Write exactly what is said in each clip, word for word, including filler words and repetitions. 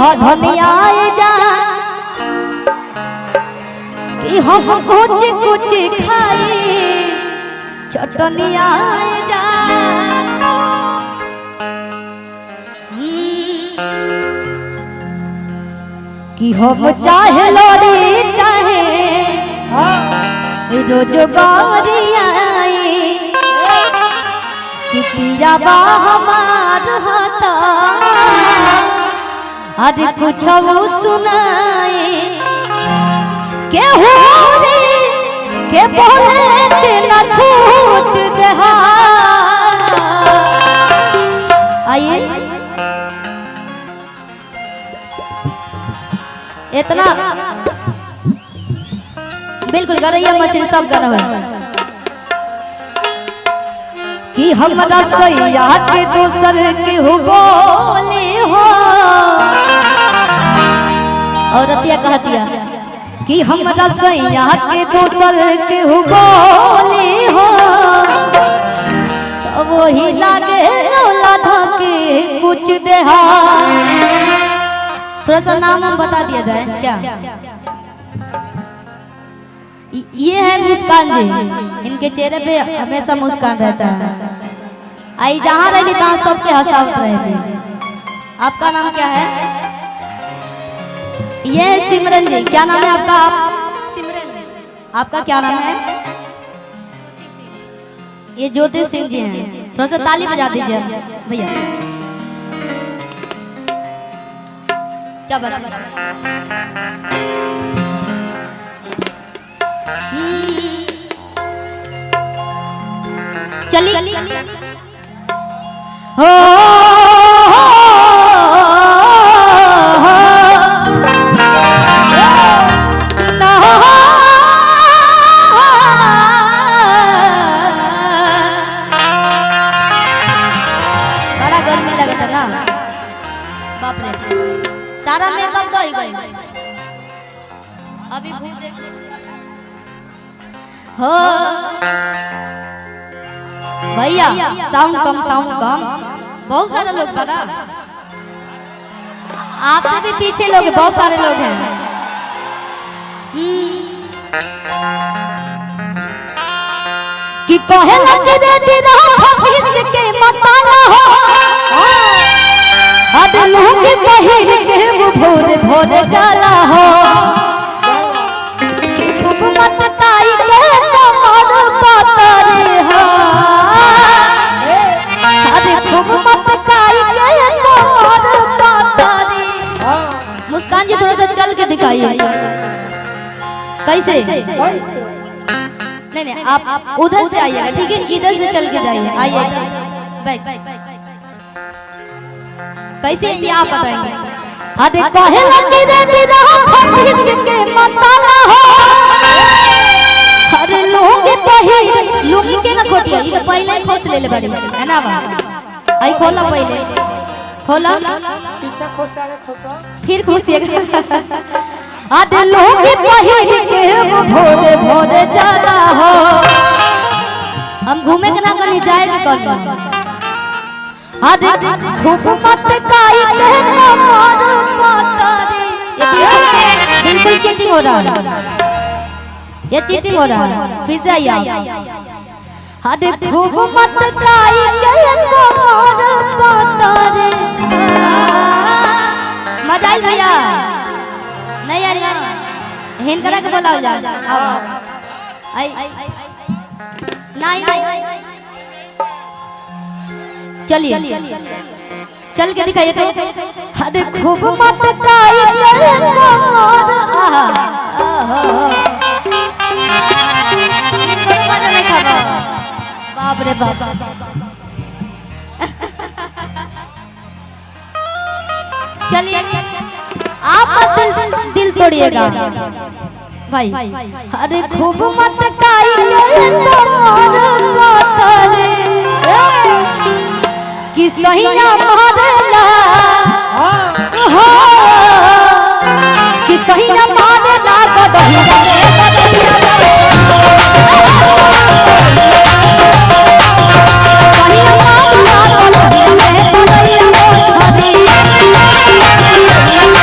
हो धनिया ए जान कि हम कुछ कुछ खाई चटनिया ए जान। कि हम चाहे लोड़ी चाहे रोजगारिया पिया बा हमार हता अरे कुछ सुनाए के हो रे के बोले के ना छूट रहा। आइए इतना बिल्कुल गरैया मछली सब गाना है कि हमरा सैया के दोसर के हो बोले हो और रतिया कहतिया कि हमरा सैया के दोसर के हो बोले हो तब वही लागे लाधा के कुछ देहा। थोड़ा सा नाम बता दिया जाए क्या? ये है मुस्कान जी, इनके चेहरे पे हमेशा मुस्कान रहता है। आई जहाँ रही तहाँ सबके हंसाव रहे। आपका नाम क्या है? ये है सिमरन जी। क्या नाम है आपका? आप सिमरन, आपका क्या नाम है? ये ज्योति सिंह जी हैं। थोड़ा सा ताली बजा दीजिए भैया। क्या बात है? चली हो बड़ा गर्मी में लगा था ना, बाप रे सारा मेकअप तो ही गया। अभी भूख देख हो भैया, साउंड कम साउंड कम, बहुत सारे लोग बना आपसे भी पीछे लोग, बहुत सारे लोग हैं। कि कहलत रे खफीस के मसाला हो के पहिर के भोर भोर जाला हो मुस्कान जी। थोड़ा सा चल के दिखाइए कैसे। नहीं नहीं आप उधर से आइएगा, ठीक है? इधर से चल के जाइए। आइए कैसे ये आप बताएंगे। अरे कहे लगी रे तेरा खफीस के मसाला हो अरे लोगे पहिर लोगी के ना खोटिया ये पहले खोस ले ले बड़ी है ना बाबा। आई खोला पहले खोला पीछा खोस आगे खोसा फिर खोसिएगा। आधे लोगे पहिर के भोरे भोरे जाला हो। हम घूमे के ना कहीं जाए के कौन आधे खूब मत काई के मार पाता रे। बिल्कुल चीटिंग हो रहा है, ये चीटिंग हो रहा है। फिर से आइए। खूब मत काई के मार पाता रे। मजा आई भैया? नहीं आई ना हिन करा के बोला जा आओ आई नहीं नहीं चलिए चल के दिखाइए तो। अरे खूब मत काई के मार आहा बाप रे बाप। चलिए आप दिल दिल तोड़िएगा भाई। अरे खूब मत काई के मार पाता रे कि सहिया मारला हो कि सहिया मारला गदहिया I'm not your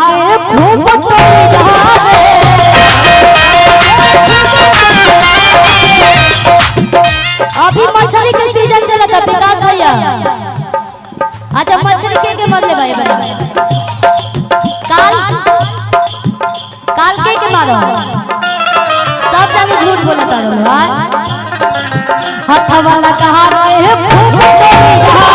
जाए खूब टूट जाए। अभी मछली के सीजन चलता विकास भैया, अच्छा मछली के के मरले भाई भाई काल काल के के मारो सब जाने झूठ बोलता रहलो। हाथ वाला कहा के खूब टूट जाए।